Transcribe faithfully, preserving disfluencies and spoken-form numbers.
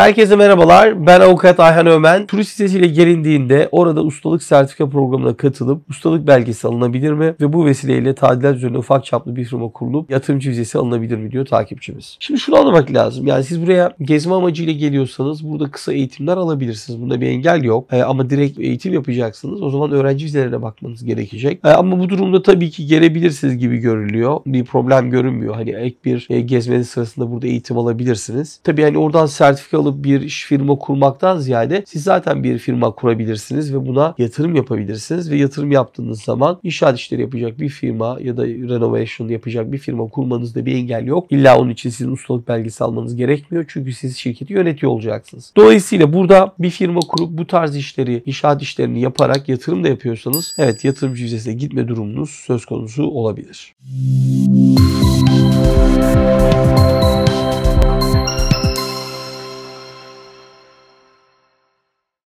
Herkese merhabalar. Ben avukat Ayhan Ömen. Turist vizesiyle gelindiğinde orada ustalık sertifika programına katılıp ustalık belgesi alınabilir mi? Ve bu vesileyle tadilat üzerine ufak çaplı bir firma kurulup yatırımcı vizesi alınabilir mi diyor takipçimiz. Şimdi şunu anlamak lazım. Yani siz buraya gezme amacıyla geliyorsanız burada kısa eğitimler alabilirsiniz. Bunda bir engel yok. E, ama direkt eğitim yapacaksınız. O zaman öğrenci vizelerine bakmanız gerekecek. E, ama bu durumda tabii ki gelebilirsiniz gibi görülüyor. Bir problem görünmüyor. Hani ek bir e, gezmenin sırasında burada eğitim alabilirsiniz. Tabii hani oradan sertifika alıp bir firma kurmaktan ziyade siz zaten bir firma kurabilirsiniz ve buna yatırım yapabilirsiniz ve yatırım yaptığınız zaman inşaat işleri yapacak bir firma ya da renovation yapacak bir firma kurmanızda bir engel yok. İlla onun için sizin ustalık belgesi almanız gerekmiyor. Çünkü siz şirketi yönetiyor olacaksınız. Dolayısıyla burada bir firma kurup bu tarz işleri, inşaat işlerini yaparak yatırım da yapıyorsanız evet yatırımcı vizesine gitme durumunuz söz konusu olabilir.